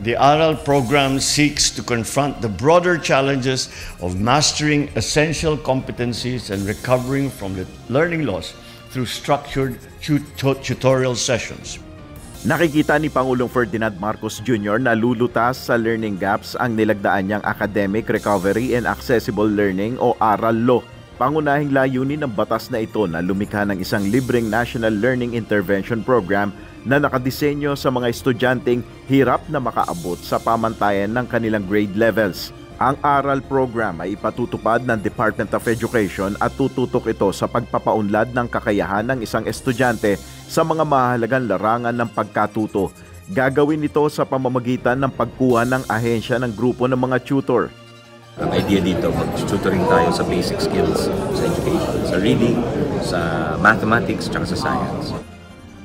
The ARAL program seeks to confront the broader challenges of mastering essential competencies and recovering from the learning loss through structured tutorial sessions. Nakikita ni Pangulong Ferdinand Marcos Jr. na lulutas sa learning gaps ang nilagdaan niyang Academic Recovery and Accessible Learning o ARAL Law. Pangunahing layunin ng batas na ito na lumikha ng isang libreng National Learning Intervention Program na nakadesenyo sa mga estudyanteng hirap na makaabot sa pamantayan ng kanilang grade levels. Ang ARAL program ay ipatutupad ng Department of Education at tututok ito sa pagpapaunlad ng kakayahan ng isang estudyante sa mga mahalagang larangan ng pagkatuto. Gagawin ito sa pamamagitan ng pagkuha ng ahensya ng grupo ng mga tutor. Ang idea dito, mag-tutoring tayo sa basic skills sa education, sa reading, sa mathematics, tsaka sa science.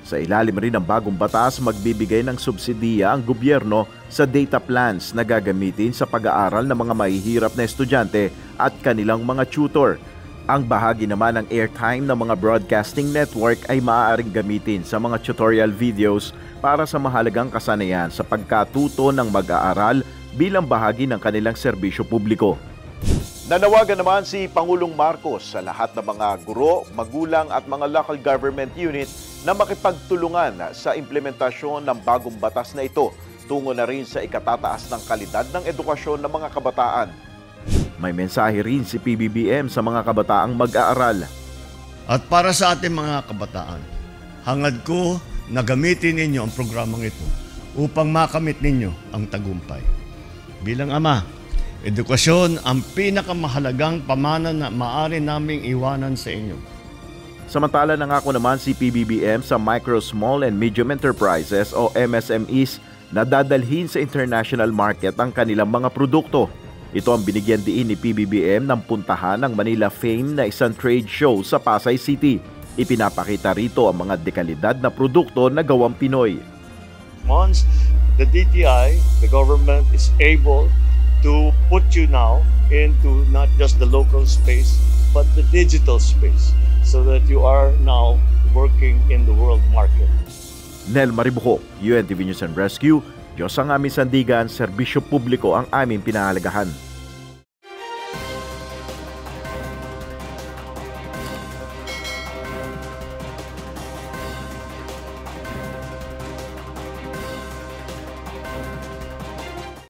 Sa ilalim rin ng bagong batas, magbibigay ng subsidiya ang gobyerno sa data plans na gagamitin sa pag-aaral ng mga mahihirap na estudyante at kanilang mga tutor. Ang bahagi naman ng airtime ng mga broadcasting network ay maaaring gamitin sa mga tutorial videos para sa mahalagang kasanayan sa pagkatuto ng mag-aaral bilang bahagi ng kanilang serbisyo publiko. Nanawagan naman si Pangulong Marcos sa lahat ng mga guro, magulang at mga local government unit na makipagtulungan sa implementasyon ng bagong batas na ito, tungo na rin sa ikatataas ng kalidad ng edukasyon ng mga kabataan. May mensahe rin si PBBM sa mga kabataang mag-aaral. At para sa ating mga kabataan, hangad ko na gamitin ninyo ang programang ito upang makamit ninyo ang tagumpay. Bilang ama, edukasyon ang pinakamahalagang pamana na maaari naming iwanan sa inyo. Samantala, nangako naman si PBBM sa Micro, Small and Medium Enterprises o MSMEs na dadalhin sa international market ang kanilang mga produkto. Ito ang binigyan diin ni PBBM ng puntahan ng Manila Fame na isang trade show sa Pasay City. Ipinapakita rito ang mga dekalidad na produkto na gawang Pinoy. Once the DTI, the government is able to put you now into not just the local space, but the digital space, so that you are now working in the world market. Nel Maribuho, UN News and Rescue, Diyos ang aming sandigan, serbisyo publiko ang aming pinahalagahan.